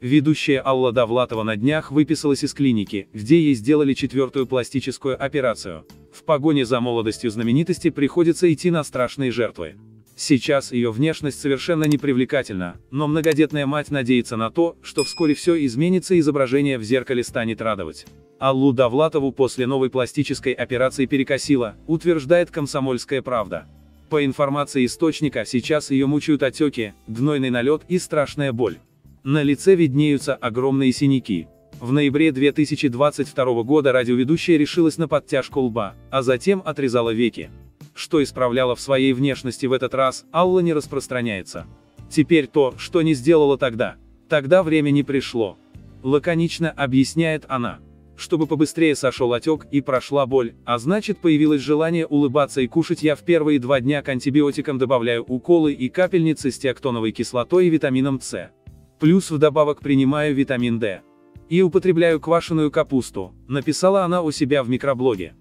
Ведущая Алла Довлатова на днях выписалась из клиники, где ей сделали четвертую пластическую операцию. В погоне за молодостью знаменитости приходится идти на страшные жертвы. Сейчас ее внешность совершенно непривлекательна, но многодетная мать надеется на то, что вскоре все изменится и изображение в зеркале станет радовать. Аллу Довлатову после новой пластической операции перекосило, утверждает «Комсомольская правда». По информации источника, сейчас ее мучают отеки, гнойный налет и страшная боль. На лице виднеются огромные синяки. В ноябре 2022 года радиоведущая решилась на подтяжку лба, а затем отрезала веки. Что исправляла в своей внешности в этот раз, Алла не распространяется. «Теперь то, что не сделала тогда. Тогда время не пришло», — лаконично объясняет она. «Чтобы побыстрее сошел отек и прошла боль, а значит, появилось желание улыбаться и кушать. Я в первые 2 дня к антибиотикам добавляю уколы и капельницы с теактоновой кислотой и витамином С. Плюс вдобавок принимаю витамин D. И употребляю квашеную капусту», — написала она у себя в микроблоге.